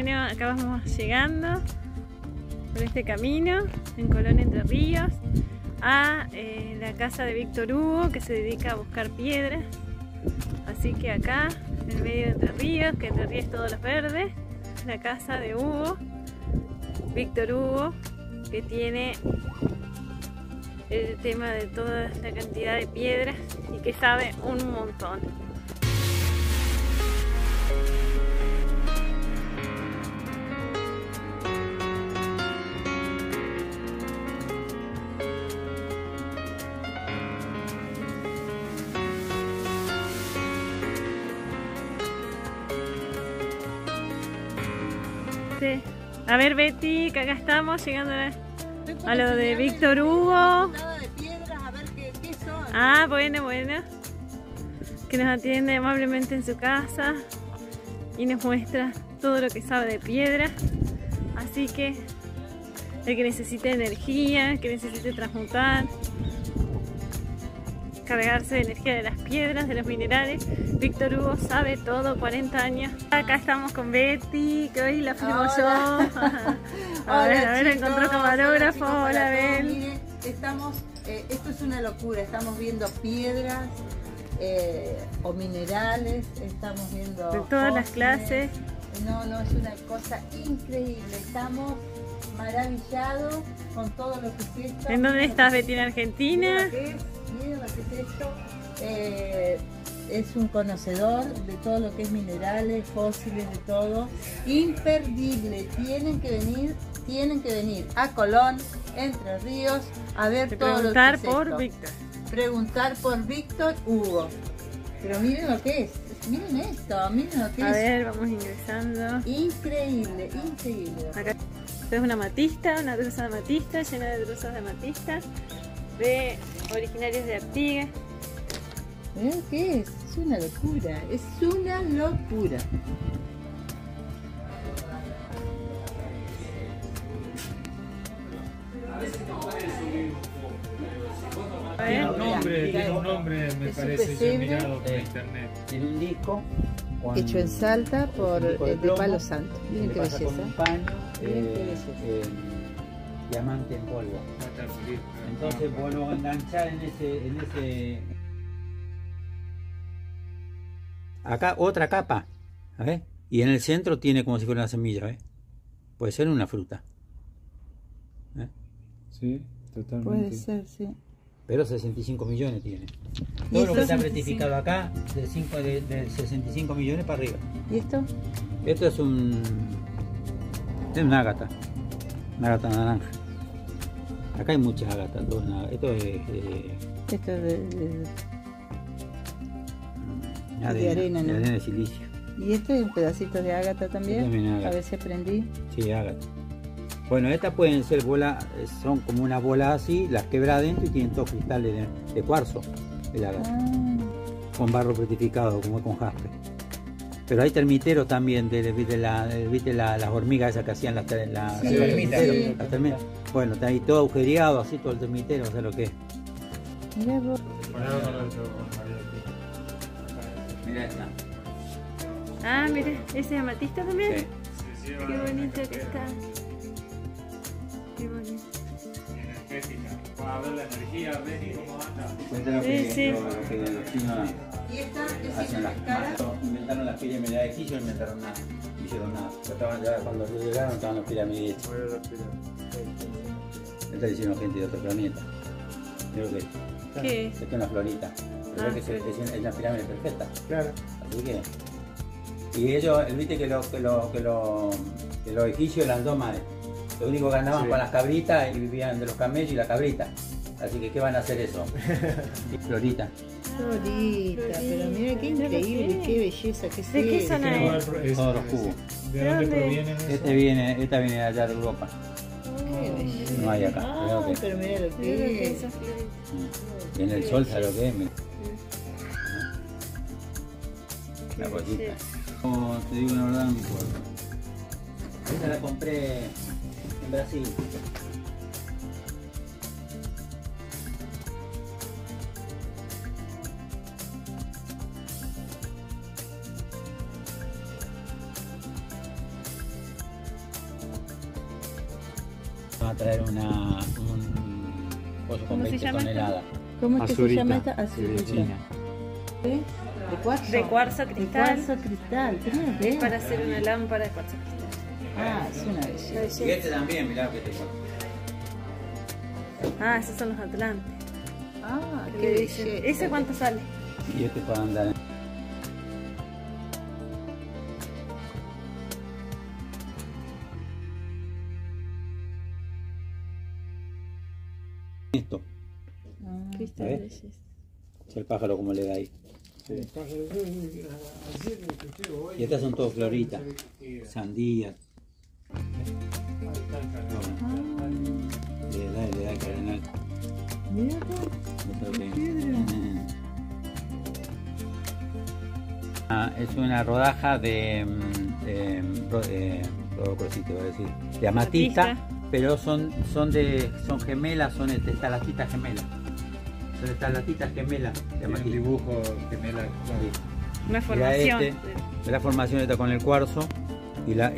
Bueno, acá vamos llegando por este camino en Colón Entre Ríos a la casa de Víctor Hugo, que se dedica a buscar piedras. Así que acá, en el medio de Entre Ríos, que Entre Ríos todos los verdes, la casa de Hugo, Víctor Hugo, que tiene el tema de toda la cantidad de piedras y que sabe un montón. Sí. A ver, Betty, que acá estamos llegando a lo de Víctor Hugo. De piedras, a ver qué son. Ah, bueno. Que nos atiende amablemente en su casa y nos muestra todo lo que sabe de piedra. Así que el que necesite energía, el que necesite transmutar, cargarse de energía de las piedras, de los minerales. Víctor Hugo sabe todo, 40 años. Acá estamos con Betty, que hoy la firmo yo. A ver, encontró camarógrafo. Hola, Bel. Estamos, esto es una locura, estamos viendo piedras o minerales, estamos viendo... De todas las clases. No, es una cosa increíble, estamos maravillados con todo lo que es esto. ¿En dónde estás, Betty, en Argentina? Miren lo que es esto, es un conocedor de todo lo que es minerales, fósiles, de todo, imperdible. Tienen que venir a Colón, Entre Ríos, a ver todo lo que es esto. Preguntar por Víctor Hugo. Pero miren lo que es, miren esto, miren lo que es. A ver, vamos ingresando. Increíble. Acá es una amatista, una drusa de amatista, llena de drusas de amatista. De originarios de Artigas. ¿Qué es? Es una locura. Tiene un nombre, me parece, yo he mirado por internet. Tiene un disco hecho en Salta por de Palo Santo. Miren qué belleza. Diamante en polvo. Entonces vos lo enganchás en ese... Acá otra capa, ¿ves? Y en el centro tiene como si fuera una semilla, ¿ves? Puede ser una fruta. ¿Eh? Sí, totalmente. Puede ser, sí. Pero 65 millones tiene. Todo lo que está certificado acá, de 65 millones para arriba. ¿Y esto? Esto es una ágata. Una agata naranja. Acá hay muchas agatas. Esto es de arena de silicio. ¿Y esto es un pedacito de ágata también? También ágata. A veces prendí. Sí, ágata. Bueno, estas pueden ser bolas, son como unas bolas así, las quebra adentro y tienen todos cristales de cuarzo, el ágata. Con barro petrificado, como con jaspe. Pero hay termiteros también, ¿viste las hormigas esas que hacían las termiteros. Bueno, está ahí todo agujereado, así todo el termitero, no sé lo que es. Mirá vos. Mirá esta. Ah, mire, ¿ese es amatista también? Sí. Qué bonito que está. Qué bonito. Energética. Para ver la energía, ver cómo anda. Sí. Y esta es una escala. Inventaron las pirámides de aquí, yo inventaron nada. No hicieron nada. Cuando llegaron estaban las pirámides hechas. Estas hicieron gente de otro planeta. Creo que esta es una florita. Creo que es una pirámide perfecta. Claro. Así que. Y ellos, viste que los egipcios eran nómades. Lo único que andaban con las cabritas y vivían de los camellos y la cabrita. Así que, ¿qué van a hacer eso? Florita. Florita, pero mira qué increíble, qué belleza que es. ¿De qué zona es? Todos los cubos. ¿De dónde provienen? Esta viene de allá de Europa. Qué belleza. No hay acá. Pero mira lo que es. Y en el sol sabe lo que es. La cosita. Como te digo la verdad, no me acuerdo. Esta la compré en Brasil. va a traer un coso con 20 toneladas. ¿Cómo es que se llama esta? Azurita. ¿De cuarzo? De cuarzo cristal. De cuarzo cristal. Para hacer una lámpara de cuarzo cristal. Ah, es una belleza. Y este también, mirá que te cuarzo. Ah, esos son los atlantes. Ah, qué belleza. ¿Ese cuánto sale? Y este para andar. Listo. Ah, cristales. El pájaro como le da ahí. Sí. Y estas son todas floritas, sandías. Le da el cardenal. Mira acá. Es una rodaja de amatista, pero son gemelas, son estalactitas gemelas. Son estalactitas gemelas. Un dibujo gemela. Una formación. Este, la formación está con el cuarzo y la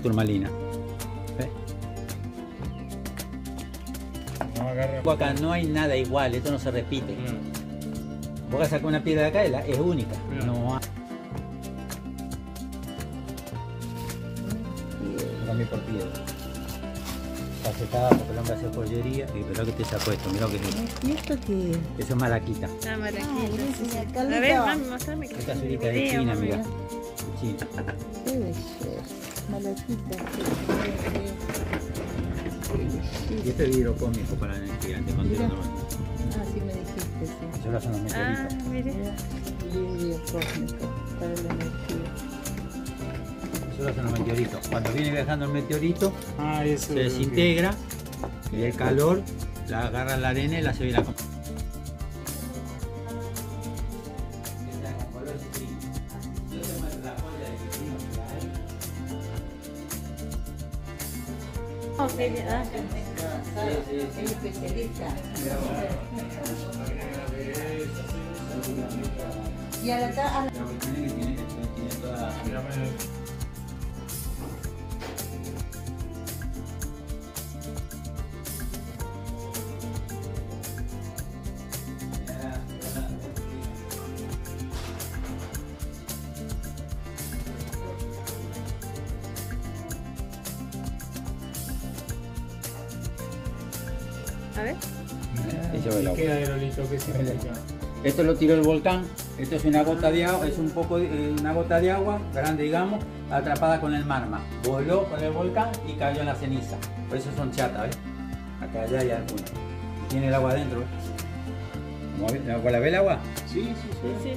turmalina. No, acá no hay nada igual, esto no se repite. No. Vos sacás una piedra de acá, es única. No hay. También por piedra. Cacetada, porque el hombre hace joyería. Y mirá que te sacó esto, mirá que es esto. ¿Y esto qué es? Eso es malaquita. Ah, malaquita. Ah, sí. A ver, vamos a mostrarme que esta azulita de China, mirá. De China. Qué belleza. Malaquita. Y este es hidrocómico para el gigante. Ah, sí me dijiste, sí. Eso lo hacen los meteoritos. Ah, mire. Hidrocómico para la energía. Son los meteoritos. Cuando viene viajando el meteorito, se desintegra y el calor la agarra en la arena y la se ve la comida. Y a la tiene toda. A ver. Esto lo tiró el volcán. Esto es una gota de agua, es un poco una gota de agua grande, digamos, atrapada con el magma. Voló con el volcán y cayó en la ceniza. Por eso son chatas, ¿ves? Acá allá hay alguna. Tiene el agua adentro. ¿La ve el agua? Sí, sí, sí.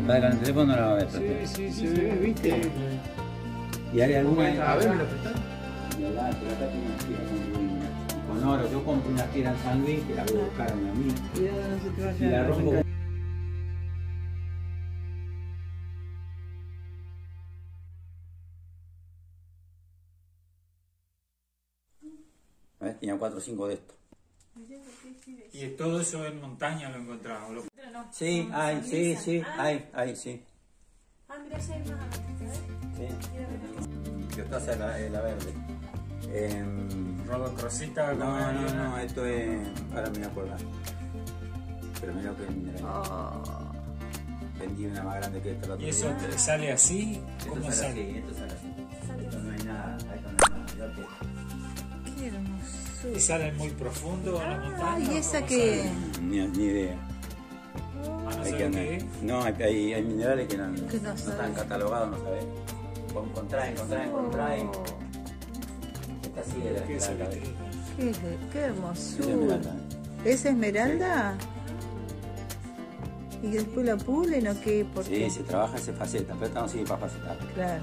Acá con el teléfono no la va a ver. Sí, sí, se ve, ¿viste? Y hay alguna. A ver, ¿me lo prestás? Con oro, yo compro unas piedras en San Luis que las buscaron a mí. Y la rompo. Tenía 4 o 5 de estos. ¿Y todo eso en montaña lo encontramos? Sí, hay, sí, sí, hay, sí. Ah, mira, ya hay más. Sí. Yo estás en la verde. ¿Rodo crosita? No, esto es. Ahora me voy a acordar. Pero mira que vendí una más grande que esta. ¿Y eso sale así? ¿Cómo sale? Esto sale así. Esto no hay nada. Qué hermosura. ¿Y sale muy profundo en la montaña? ¿Y esa que? Ni idea. No, hay minerales que no están catalogados, no sabés. Vos encontrás. Así de qué hermosura. ¿Es esmeralda? Sí. ¿Y después la pulen o qué? Sí, se trabaja en facetas, pero estamos así para facetar. Claro.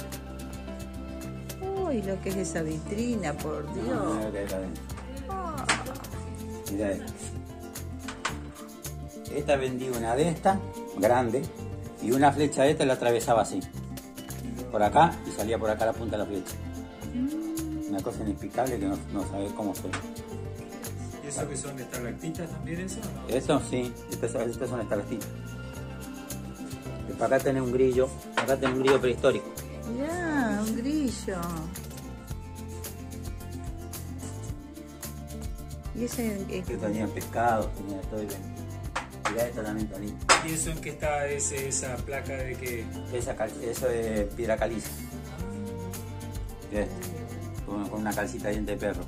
Uy, lo que es esa vitrina, por Dios. No, mirá esta. Esta vendí una de estas, grande, y una flecha de esta la atravesaba así. Por acá y salía por acá la punta de la flecha. Una cosa inexplicable que no sabés cómo son. ¿Y eso que son estalactitas también eso? ¿No? Eso sí, estas son estalactitas. Y para acá tenés un grillo, prehistórico. Mirá, un grillo. ¿Y eso en qué? Que tenía pescado, tenía todo el... Mirá, esto también está lindo. ¿Y eso en qué está esa placa de que...? Eso es piedra caliza. ¿Ves? Con una calcita de diente de perro.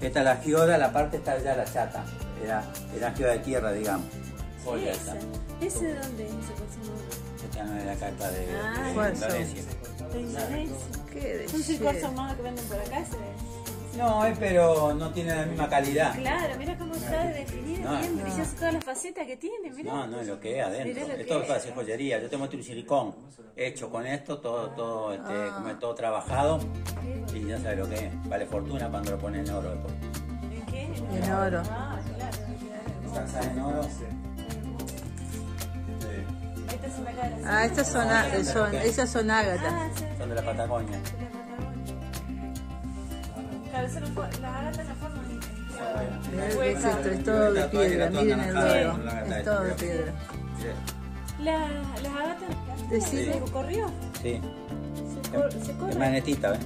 Esta es la geoda, la parte está allá, la chata. Era geoda de tierra, digamos. Sí, esa. ¿Ese de dónde es esa persona? Esta no es la carta de Indonesia. ¿De Indonesia? ¿Qué? ¿Son circos armados que venden por acá? No, pero no tiene la misma calidad. Claro, mira cómo está definida, bien brillosa todas las facetas que tiene, mirá. No, no es lo que es adentro. Esto es joyería. Yo te muestro un silicón hecho con esto, todo trabajado. Y ya sabes lo que es. Vale fortuna cuando lo pones en oro después. ¿En qué? En oro. Ah, claro. ¿Estás en oro? Ah, estas son agatas. Son de la Patagonia. Claro, las agatas no forman ni es todo de piedra, miren el huevo. Es todo de piedra. ¿Las agatas se corrió? Sí. Se corre. Es magnetita, ¿ves?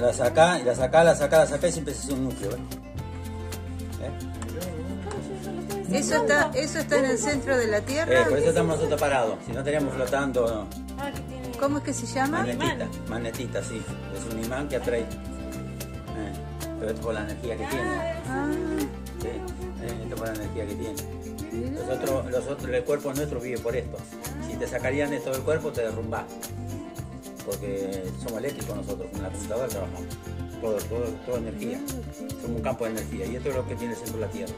La sacá, la sacá, la sacá, la sacá y siempre se hace un núcleo, ¿ves? Eso está en el centro de la Tierra. Por eso estamos nosotros parados, si no estaríamos flotando. ¿Cómo es que se llama? Magnetita, magnetita, sí. Es un imán que atrae. Pero esto por la energía que tiene. Esto por la energía que tiene. El cuerpo nuestro vive por esto. Si te sacarían de todo el cuerpo, te derrumbás. Porque somos eléctricos nosotros, con la computadora trabajamos. Toda energía. Somos un campo de energía. Y esto es lo que tiene el centro de la Tierra.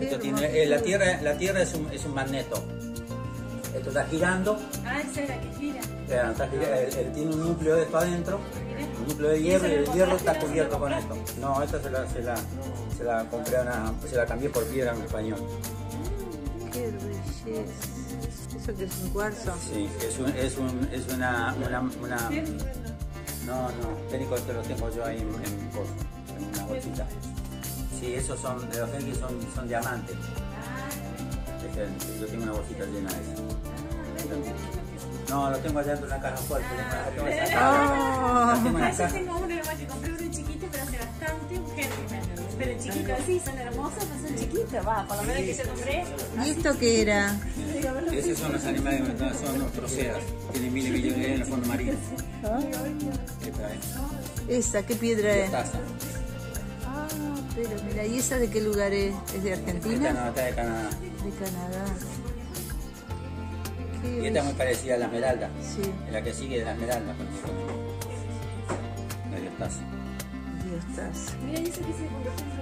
Esto tiene, la tierra es un magneto. Esto está girando. Ah, esa es la que gira. Claro, está girando. Él tiene un núcleo de esto adentro, un núcleo de hierro, y el hierro está cubierto con esto. No, esta se la compré se la cambié por piedra en español. Qué belleza. ¿Eso que es un cuarzo? Sí, es una no, técnico, esto lo tengo yo ahí en una bolsita. Sí, esos son de los gente son diamantes. Yo tengo una bolsita llena de eso. No, lo tengo allá dentro de una caja fuerte. Yo tengo uno nomás que compré, uno chiquito, pero hace bastante, un gentleman. Pero chiquito, sí, son hermosos, pero son chiquitos. Va, por lo menos que yo compré. ¿Y esto qué era? Esos son los animales, son nuestros cedas. Tienen miles y millones en el fondo marino. ¿Esa qué piedra es? Pero mira, ¿y esa de qué lugar es? ¿Es de Argentina? Esta de Canadá. De Canadá. Y esta es muy parecida a la esmeralda. Sí. La que sigue de la esmeralda. La geodas. Geodas. Mira, ¿y esa que se convirtió en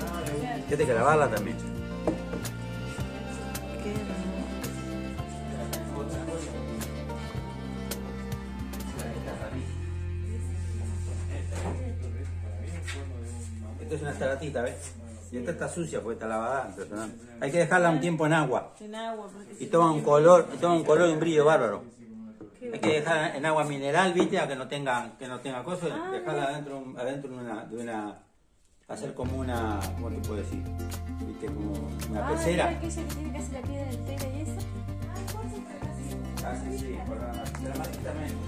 formalidad? Tienes que grabarla también. Qué hermoso. Esto es una estalatita, ¿ves? Y esta está sucia porque está lavada. Hay que dejarla un tiempo en agua. Y toma un color, y un brillo bárbaro. Hay que dejarla en agua mineral, ¿viste? A que no tenga cosas. Dejarla adentro de una hacer como una... ¿Cómo te puedo decir? ¿Viste? Como una pecera. ¿Es aquella que tiene casi la piedra del pelo y esa? Casi sí, por la matita menos.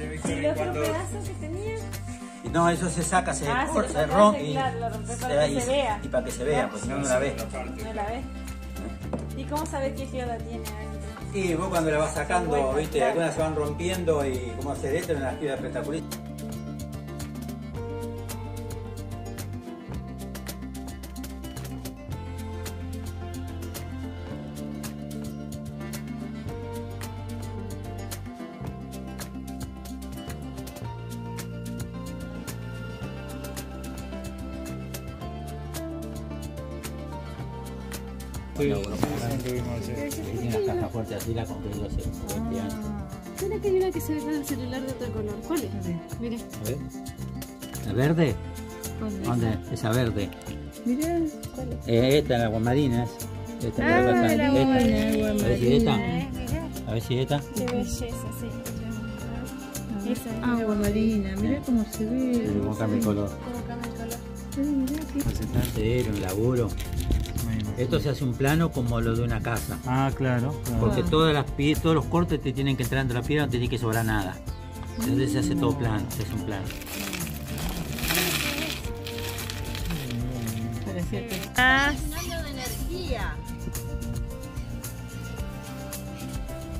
¿Y los otros pedazos que tenía? No, eso se saca, se rompe y para que se vea, porque si no, no la ves. No la ves. ¿Y cómo sabes qué geoda tiene? Sí, vos cuando la vas sacando, viste, algunas se van rompiendo y como hacer esto en las piedras espectaculares. Tiene una caja fuerte así, la compré yo hace 20 años. Mira que hay una que se ve con el celular de otro color. ¿Cuál es? Mira. A ver. ¿La verde? ¿Dónde? Esa verde. Mirá. ¿Cuál es? Esta, la guamarina. Esta, la guamarina. A ver si esta. Qué belleza, sí. Esa es la guamarina. Mirá cómo se ve. Cómo cambia el color. Mirá que... Concentrante, era un laburo. Esto se hace un plano como lo de una casa. Ah, claro. Porque todos los cortes te tienen que entrar entre la piedra, no te tiene que sobrar nada. Entonces se hace todo plano, se hace un plano.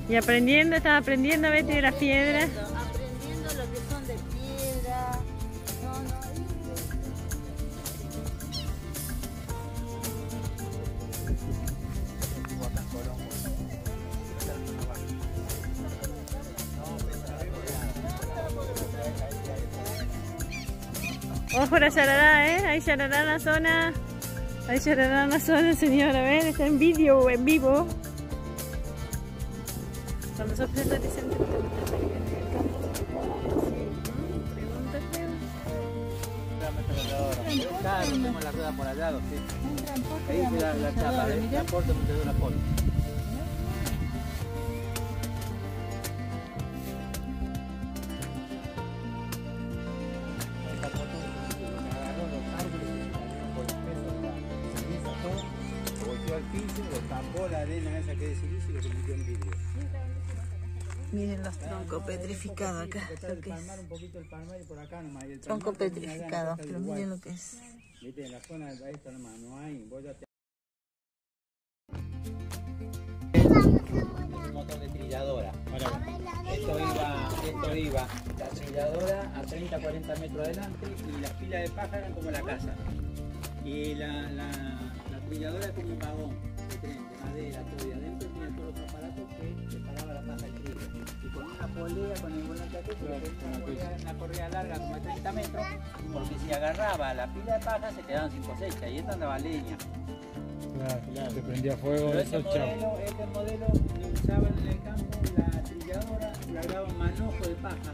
Y aprendiendo, estás aprendiendo, Betty, de las piedras. Aprendiendo lo que son de piedra. Ojo a la yarará, ¿eh? Hay yarará en la zona. Hay yarará en la zona, señora. A ver, está en vídeo, en vivo. Cuando sos presa dicen... Claro, tenemos la rueda por allá, sí. Ahí se da la chapa, el transporte donde da una foto. Miren los troncos petrificados acá, lo que es. Troncos petrificados, pero miren lo que es. Un motor de trilladora. Esto iba la trilladora a 30-40 metros adelante y las pilas de paja eran como la casa. Y la trilladora es como un vagón. Madera, todo, y adentro tenía todos los aparatos que separaba la paja del trigo. Y con una polea, con el buen ataque, una correa larga como de 30 metros, porque si agarraba la pila de paja se quedaban sin cosecha, y esta andaba leña. Claro, se prendía fuego. Pero eso, chavo. Este modelo lo usaban en el campo, la trilladora, largaban manojo de paja,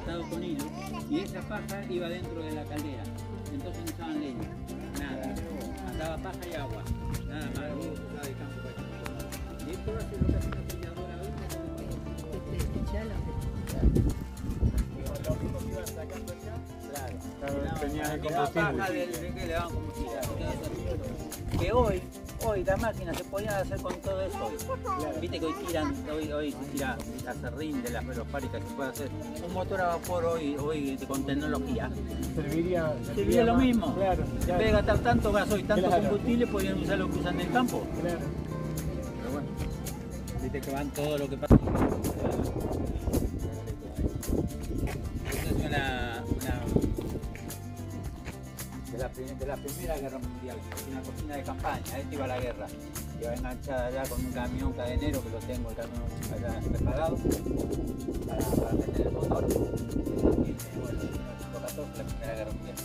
atado con hilo, y esa paja iba dentro de la caldera. Entonces no usaban leña, nada, andaba paja y agua. Nada más, de campo para allá. Y esto va a ser lo que hace una trilladora hoy. Lo único que iba sacando allá, claro, tenía el combustible. Que le daban combustible. Que hoy las máquinas se podían hacer con todo eso. Viste que hoy se tira la serrín de las fábricas que puede hacer. Un motor a vapor hoy con tecnología. Serviría lo mismo. Claro, en vez de gastar tanto gas hoy, tanto combustible, podían usar lo que usan en el campo. Claro. Pero bueno, viste que van todo lo que pasa. Esta es de la Primera Guerra Mundial, una cocina de campaña. Esta iba a la guerra, iba enganchada allá con un camión cadenero que lo tengo, el camión allá preparado para meter el motor. La Primera Guerra Mundial.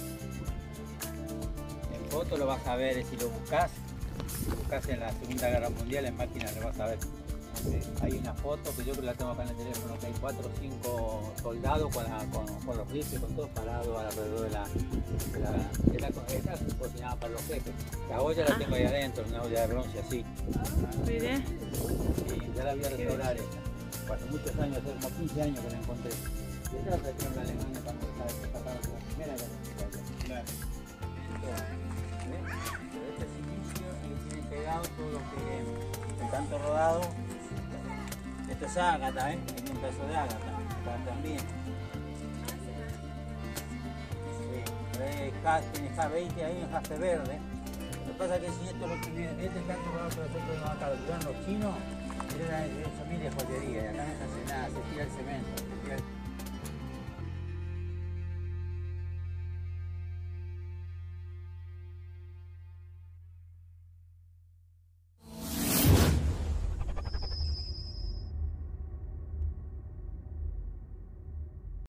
En foto lo vas a ver, si lo buscas en la Segunda Guerra Mundial, en máquina lo vas a ver. Hay una foto que yo la tengo acá en el teléfono, que hay 4 o 5 soldados con los rifles, con todos parados alrededor de la cocinada para los jefes. La olla la tengo ahí adentro, una olla de bronce así. Mire. Sí, ya la voy a restaurar esta. Hace muchos años, hace como 15 años que la encontré. Esta la trajeron a Alemania cuando se escaparon de la Primera Guerra Mundial. Este es el inicio y tienen pegado todo lo que el canto rodado. Esto es ágata, es un pedazo de ágata, también. Tiene J20 ahí, un jaspe verde. Lo que pasa es que si esto lo tuvieron, este canto rodado que nosotros nos acá, lo tuvieron los chinos, era de 8.000 de joyería, y acá no se hace nada, se tira el cemento.